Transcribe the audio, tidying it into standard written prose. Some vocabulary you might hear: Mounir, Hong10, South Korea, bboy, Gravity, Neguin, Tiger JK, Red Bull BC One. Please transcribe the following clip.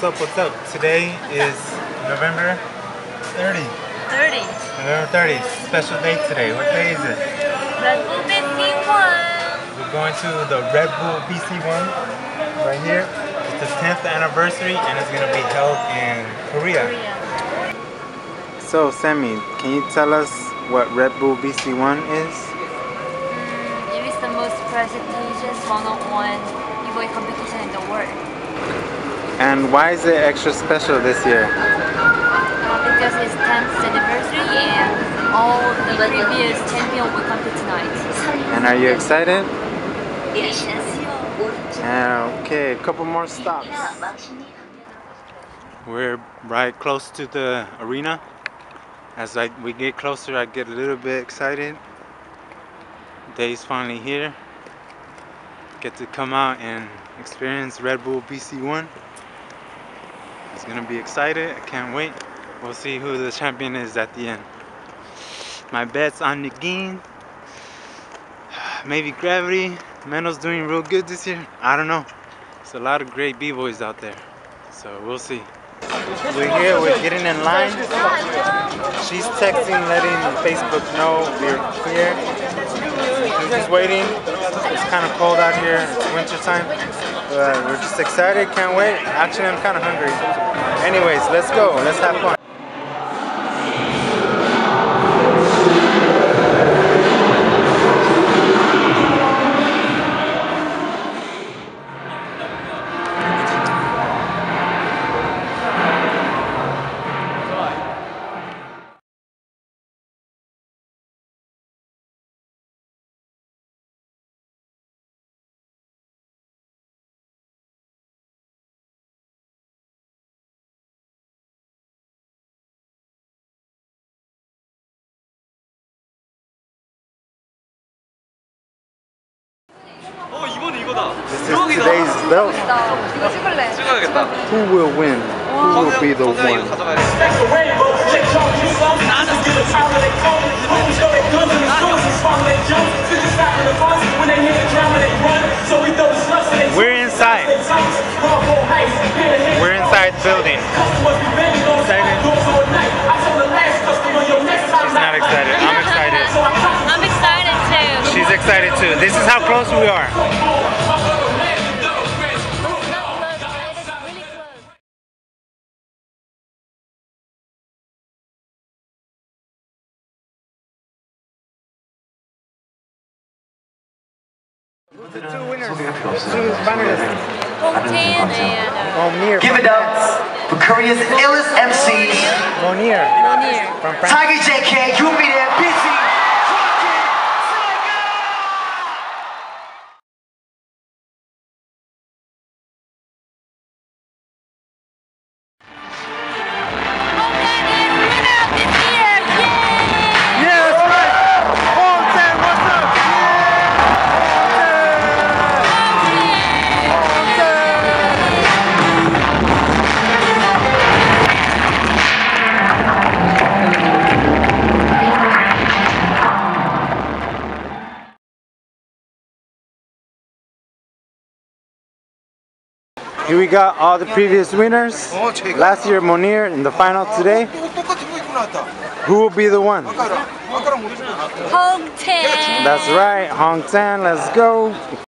What's up, what's up? Today is November 30. 30. November 30, special day today. What day is it? Red Bull BC One. We're going to the Red Bull BC One right here. It's the 10th anniversary and it's going to be held in Korea. So Sammy, can you tell us what Red Bull BC One is? It is the most prestigious 101 competition in the world. And why is it extra special this year? Because it's 10th anniversary and all the previous champions will compete tonight. And are you excited? Yes. Okay, a couple more stops. We're right close to the arena. As we get closer, I get a little bit excited. Day's finally here. Get to come out and experience Red Bull BC One. It's gonna be excited. I can't wait. We'll see who the champion is at the end. My bet's on Neguin. Maybe Gravity. Mendel's doing real good this year. I don't know. There's a lot of great b-boys out there. So we'll see. We're here. We're getting in line. She's texting, letting Facebook know we're clear. We're just waiting. It's kind of cold out here, it's winter time, but we're just excited, can't wait. Actually, I'm kind of hungry. Anyways, let's go, let's have fun. This is today's belt. Who will win? Who will be the one? We're inside the building. Excited? She's not excited. I'm excited. I'm excited too. She's excited too. This is how close we are. The two winners, two finalists, Hong10 and Mounir. Give it up for Korea's illest MCs, Mounir from France. Tiger JK, you'll be there, busy. Here we got all the previous winners. Last year Mounir in the final today. Who will be the one? Hong10. That's right, Hong10, let's go.